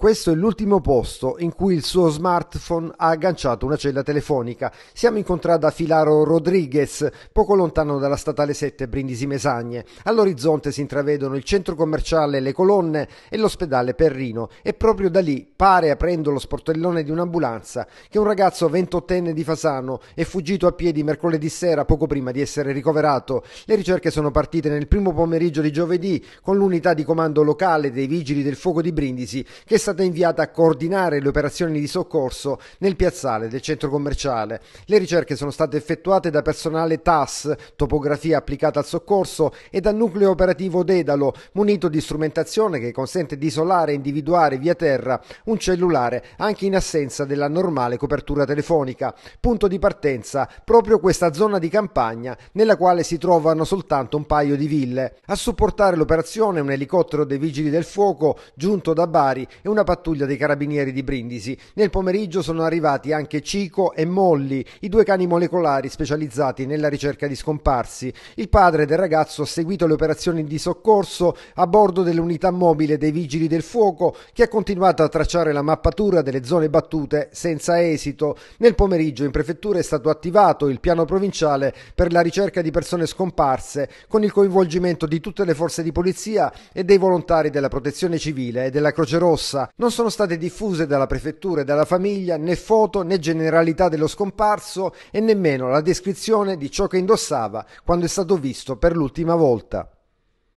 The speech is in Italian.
Questo è l'ultimo posto in cui il suo smartphone ha agganciato una cella telefonica. Siamo in contrada Filaro Rodriguez, poco lontano dalla statale 7 Brindisi-Mesagne. All'orizzonte si intravedono il centro commerciale Le Colonne e l'ospedale Perrino, e proprio da lì pare, aprendo lo sportellone di un'ambulanza, che un ragazzo 28enne di Fasano è fuggito a piedi mercoledì sera poco prima di essere ricoverato. Le ricerche sono partite nel primo pomeriggio di giovedì con l'unità di comando locale dei Vigili del Fuoco di Brindisi, che è stata inviata a coordinare le operazioni di soccorso nel piazzale del centro commerciale. Le ricerche sono state effettuate da personale TAS, topografia applicata al soccorso, e dal nucleo operativo Dedalo, munito di strumentazione che consente di isolare e individuare via terra un cellulare anche in assenza della normale copertura telefonica. Punto di partenza proprio questa zona di campagna nella quale si trovano soltanto un paio di ville. A supportare l'operazione un elicottero dei Vigili del Fuoco giunto da Bari e una pattuglia dei carabinieri di Brindisi. Nel pomeriggio sono arrivati anche Cico e Molly, i due cani molecolari specializzati nella ricerca di scomparsi. Il padre del ragazzo ha seguito le operazioni di soccorso a bordo dell'unità mobile dei Vigili del Fuoco, che ha continuato a tracciare la mappatura delle zone battute senza esito. Nel pomeriggio in prefettura è stato attivato il piano provinciale per la ricerca di persone scomparse, con il coinvolgimento di tutte le forze di polizia e dei volontari della Protezione Civile e della Croce Rossa. Non sono state diffuse dalla prefettura e dalla famiglia né foto né generalità dello scomparso, e nemmeno la descrizione di ciò che indossava quando è stato visto per l'ultima volta.